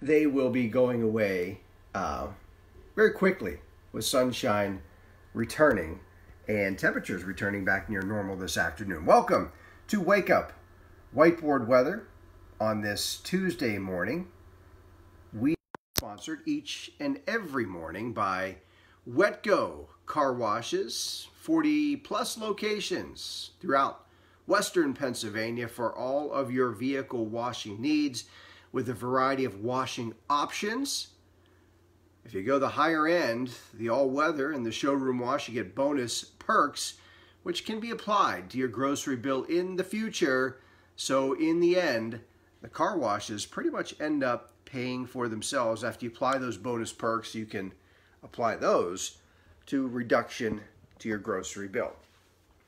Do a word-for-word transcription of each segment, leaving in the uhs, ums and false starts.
they will be going away uh, very quickly, with sunshine returning and temperatures returning back near normal this afternoon. Welcome to Wake Up WhiteBoard Weather on this Tuesday morning. We are sponsored each and every morning by WetGo car washes, forty plus locations throughout Western Pennsylvania for all of your vehicle washing needs, with a variety of washing options. If you go the higher end, the all-weather and the showroom wash, you get bonus perks, which can be applied to your grocery bill in the future. So in the end, the car washes pretty much end up paying for themselves. After you apply those bonus perks, you can apply those to reduction to your grocery bill.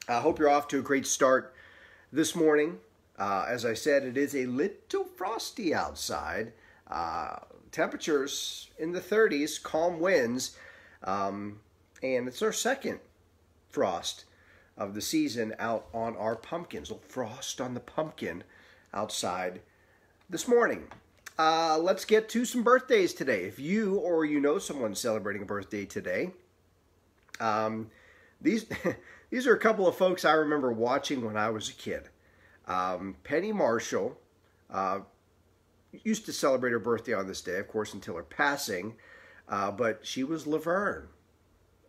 I hope you're off to a great start this morning. Uh, as I said, it is a little frosty outside. Uh, temperatures in the thirties, calm winds, um, and it's our second frost of the season out on our pumpkins. A little frost on the pumpkin outside this morning. Uh, let's get to some birthdays today. If you or you know someone celebrating a birthday today, um, these, these are a couple of folks I remember watching when I was a kid. Um, Penny Marshall uh, used to celebrate her birthday on this day, of course, until her passing, uh, but she was Laverne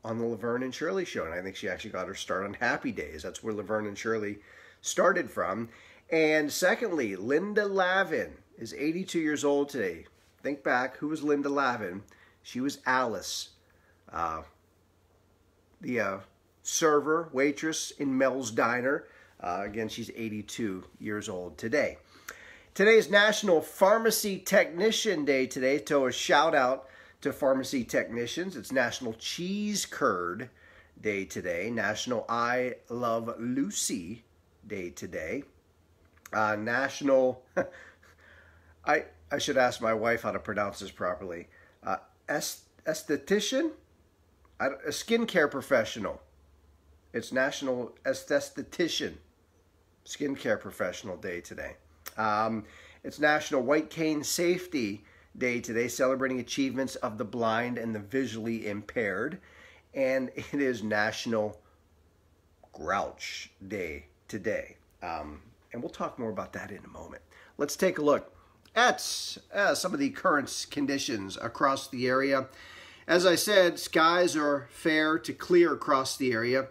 on the Laverne and Shirley show, and I think she actually got her start on Happy Days. That's where Laverne and Shirley started from. And secondly, Linda Lavin is eighty-two years old today. Think back, who was Linda Lavin? She was Alice, uh, the uh, server, waitress in Mel's Diner. Uh, again, she's eighty-two years old today. Today's National Pharmacy Technician Day today, so a shout out to pharmacy technicians. It's National Cheese Curd Day today, National I Love Lucy Day today, uh, National, I I should ask my wife how to pronounce this properly, uh, est esthetician, I, a skincare professional. It's National Esthetician, Skincare Professional Day today. Um, it's National White Cane Safety Day today, celebrating achievements of the blind and the visually impaired. And it is National Grouch Day today. Um, and we'll talk more about that in a moment. Let's take a look at uh, some of the current conditions across the area. As I said, skies are fair to clear across the area.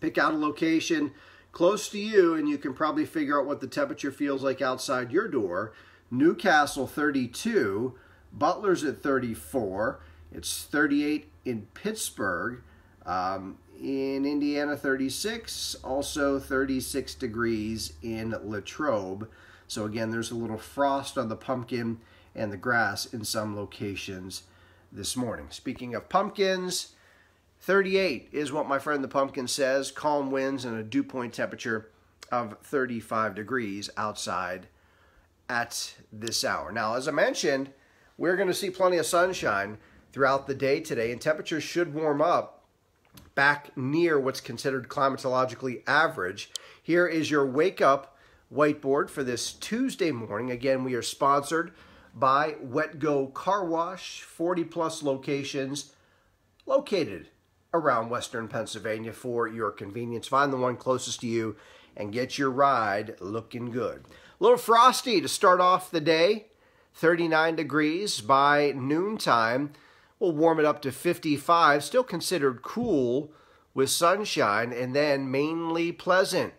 Pick out a location close to you, and you can probably figure out what the temperature feels like outside your door. Newcastle, thirty-two. Butler's at thirty-four. It's thirty-eight in Pittsburgh. Um, in Indiana, thirty-six. Also thirty-six degrees in Latrobe. So again, there's a little frost on the pumpkin and the grass in some locations this morning. Speaking of pumpkins, thirty-eight is what my friend the pumpkin says. Calm winds and a dew point temperature of thirty-five degrees outside at this hour. Now, as I mentioned, we're going to see plenty of sunshine throughout the day today, and temperatures should warm up back near what's considered climatologically average. Here is your Wake Up WhiteBoard for this Tuesday morning. Again, we are sponsored by WetGo Car Wash, forty plus locations located around Western Pennsylvania for your convenience. Find the one closest to you and get your ride looking good. A little frosty to start off the day, thirty-nine degrees by noontime. We'll warm it up to fifty-five, still considered cool with sunshine, and then mainly pleasant.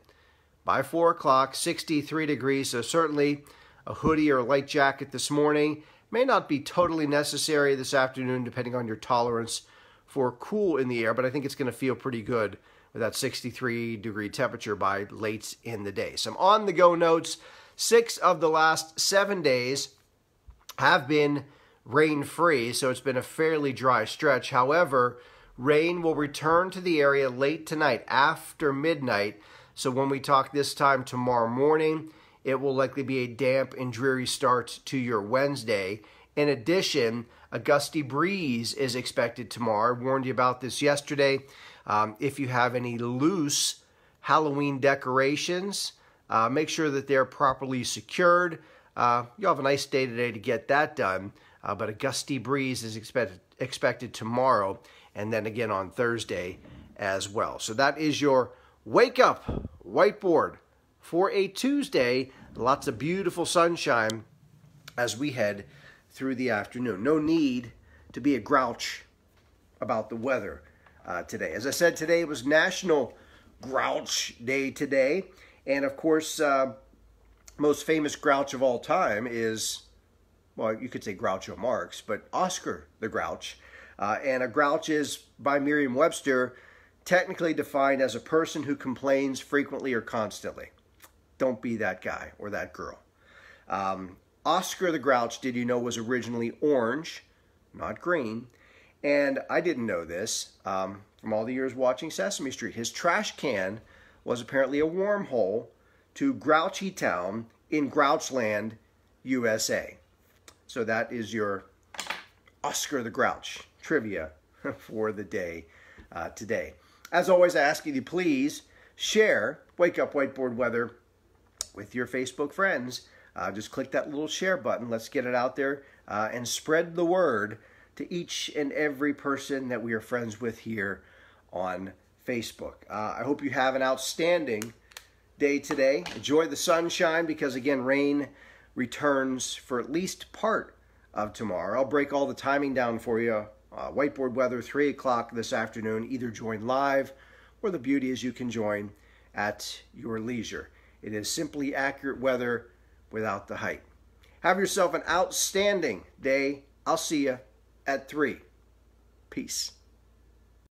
By four o'clock, sixty-three degrees, so certainly a hoodie or a light jacket this morning may not be totally necessary this afternoon, depending on your tolerance for cool in the air, but I think it's going to feel pretty good with that sixty-three degree temperature by late in the day. Some on-the-go notes. Six of the last seven days have been rain-free, so it's been a fairly dry stretch. However, rain will return to the area late tonight after midnight, so when we talk this time tomorrow morning, it will likely be a damp and dreary start to your Wednesday. In addition, a gusty breeze is expected tomorrow. I warned you about this yesterday. Um, if you have any loose Halloween decorations, uh, make sure that they're properly secured. Uh, you'll have a nice day today to get that done, uh, but a gusty breeze is expected, expected tomorrow, and then again on Thursday as well. So that is your Wake Up Whiteboard for a Tuesday. Lots of beautiful sunshine as we head through the afternoon. No need to be a grouch about the weather uh, today. As I said, today was National Grouch Day today. And of course, uh, most famous grouch of all time is, well, you could say Groucho Marx, but Oscar the Grouch. Uh, and a grouch is, by Merriam-Webster, technically defined as a person who complains frequently or constantly. Don't be that guy or that girl. Um, Oscar the Grouch, did you know, was originally orange, not green. And I didn't know this um, from all the years watching Sesame Street. His trash can was apparently a wormhole to Grouchy Town in Grouchland, U S A. So that is your Oscar the Grouch trivia for the day uh, today. As always, I ask you to please share Wake Up Whiteboard Weather with your Facebook friends. Uh, just click that little share button. Let's get it out there uh, and spread the word to each and every person that we are friends with here on Facebook. Uh, I hope you have an outstanding day today. Enjoy the sunshine because, again, rain returns for at least part of tomorrow. I'll break all the timing down for you. Uh, Whiteboard Weather, three o'clock this afternoon. Either join live or the beauty is you can join at your leisure. It is simply accurate weather without the hype. Have yourself an outstanding day. I'll see you at three. Peace.